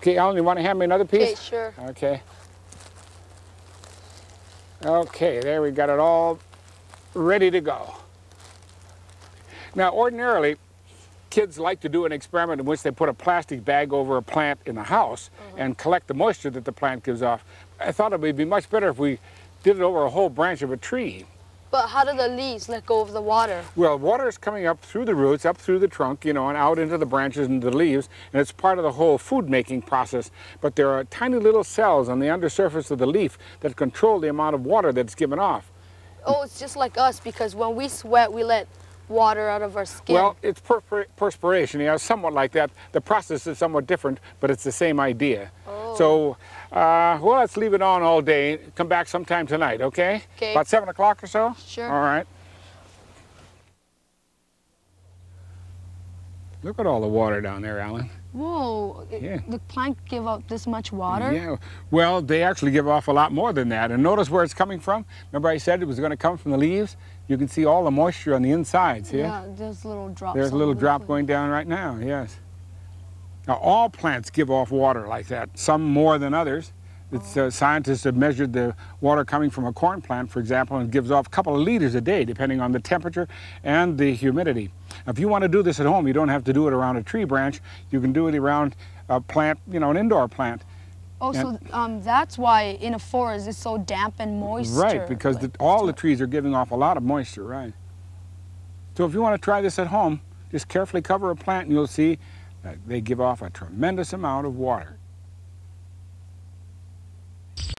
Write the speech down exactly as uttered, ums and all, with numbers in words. Okay, Ellen, you want to hand me another piece? Okay, sure. Okay. Okay, there we got it all ready to go. Now, ordinarily, kids like to do an experiment in which they put a plastic bag over a plant in the house mm-hmm. and collect the moisture that the plant gives off. I thought it would be much better if we did it over a whole branch of a tree. But how do the leaves let go of the water? Well, water is coming up through the roots, up through the trunk, you know, and out into the branches and the leaves, and it's part of the whole food-making process. But there are tiny little cells on the undersurface of the leaf that control the amount of water that's given off. Oh, it's just like us, because when we sweat, we let water out of our skin. Well, it's per perspiration, you know, somewhat like that. The process is somewhat different, but it's the same idea. Oh. So, uh, well, let's leave it on all day. Come back sometime tonight, okay? Okay. About seven o'clock or so? Sure. All right. Look at all the water down there, Alan. Whoa, yeah. The plant give out this much water? Yeah, well, they actually give off a lot more than that. And notice where it's coming from. Remember I said it was going to come from the leaves? You can see all the moisture on the insides here. Yeah, there's little drops. There's a little drop going down right now, yes. Now, all plants give off water like that, some more than others. It's, uh, scientists have measured the water coming from a corn plant, for example, and it gives off a couple of liters a day, depending on the temperature and the humidity. Now, if you want to do this at home, you don't have to do it around a tree branch. You can do it around a plant, you know, an indoor plant. Oh, and so um, that's why in a forest it's so damp and moist. Right, because like the, all the trees are giving off a lot of moisture, right. So if you want to try this at home, just carefully cover a plant and you'll see that they give off a tremendous amount of water.